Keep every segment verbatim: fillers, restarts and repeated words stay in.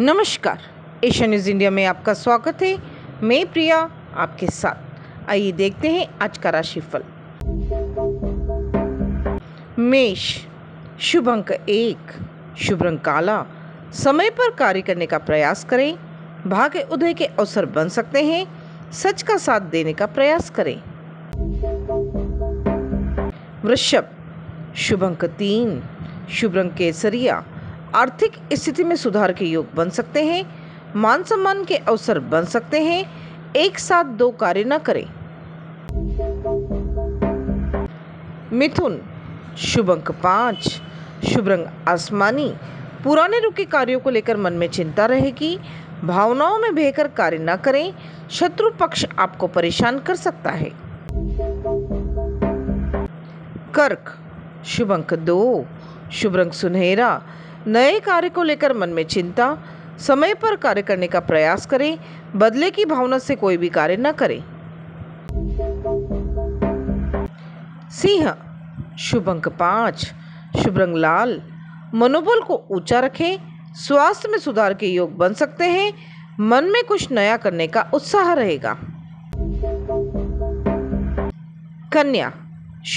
नमस्कार, Asia news India में आपका स्वागत है। मैं प्रिया आपके साथ। आइए देखते हैं आज का राशिफल। मेष, शुभ अंक एक, शुभ रंग काला। समय पर कार्य करने का प्रयास करें, भाग्य उदय के अवसर बन सकते हैं। सच का साथ देने का प्रयास करें। वृषभ, शुभ अंक तीन, शुभ रंग केसरिया। आर्थिक स्थिति में सुधार के योग बन सकते हैं। मान सम्मान के अवसर बन सकते हैं। एक साथ दो कार्य न करें। मिथुन, शुभ अंक पाँच, शुभ रंग आसमानी। पुराने रुके कार्यों को लेकर मन में चिंता रहेगी। भावनाओं में बहकर कार्य न करें। शत्रु पक्ष आपको परेशान कर सकता है। कर्क, शुभ अंक दो, शुभ रंग सुनहरा। नए कार्य को लेकर मन में चिंता। समय पर कार्य करने का प्रयास करें। बदले की भावना से कोई भी कार्य न करें। सिंह, शुभ अंक पाँच, शुभ रंग लाल। मनोबल को ऊंचा रखें। स्वास्थ्य में सुधार के योग बन सकते हैं। मन में कुछ नया करने का उत्साह रहेगा। कन्या,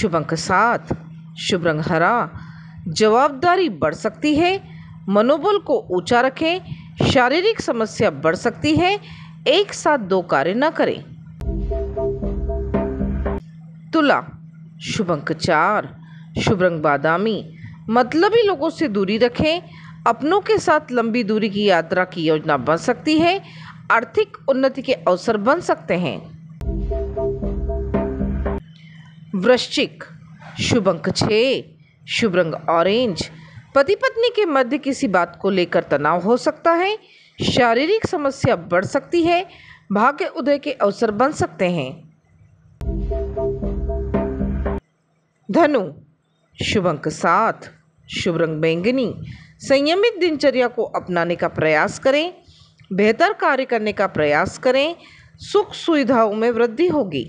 शुभ अंक सात, शुभ रंग हरा। जवाबदारी बढ़ सकती है। मनोबल को ऊंचा रखें। शारीरिक समस्या बढ़ सकती है। एक साथ दो कार्य न करें। तुला, शुभ अंक चार, शुभ रंग बादामी। मतलबी लोगों से दूरी रखें। अपनों के साथ लंबी दूरी की यात्रा की योजना बन सकती है। आर्थिक उन्नति के अवसर बन सकते हैं। वृश्चिक, शुभ अंक छः, शुभ रंग ऑरेंज। पति पत्नी के मध्य किसी बात को लेकर तनाव हो सकता है। शारीरिक समस्या बढ़ सकती है। भाग्य उदय के अवसर बन सकते हैं। धनु, शुभ अंक सात, शुभ रंग बैंगनी। संयमित दिनचर्या को अपनाने का प्रयास करें। बेहतर कार्य करने का प्रयास करें। सुख सुविधाओं में वृद्धि होगी।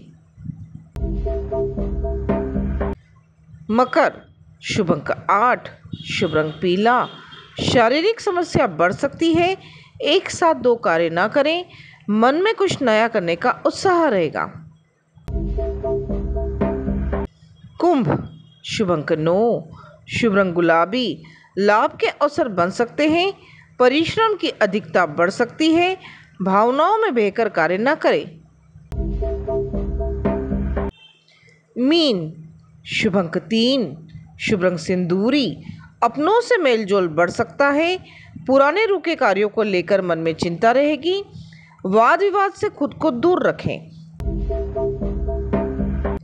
मकर, शुभ अंक आठ, शुभ रंग पीला। शारीरिक समस्या बढ़ सकती है। एक साथ दो कार्य ना करें। मन में कुछ नया करने का उत्साह रहेगा। कुंभ, शुभ अंक नौ, शुभ रंग गुलाबी। लाभ के अवसर बन सकते हैं। परिश्रम की अधिकता बढ़ सकती है। भावनाओं में बहकर कार्य न करें। मीन, शुभ अंक तीन, शुभ रंग सिंदूरी। अपनों से मेलजोल बढ़ सकता है। पुराने रुके कार्यों को लेकर मन में चिंता रहेगी। वाद विवाद से खुद को दूर रखें।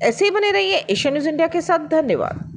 ऐसे ही बने रहिए एशिया न्यूज़ इंडिया के साथ। धन्यवाद।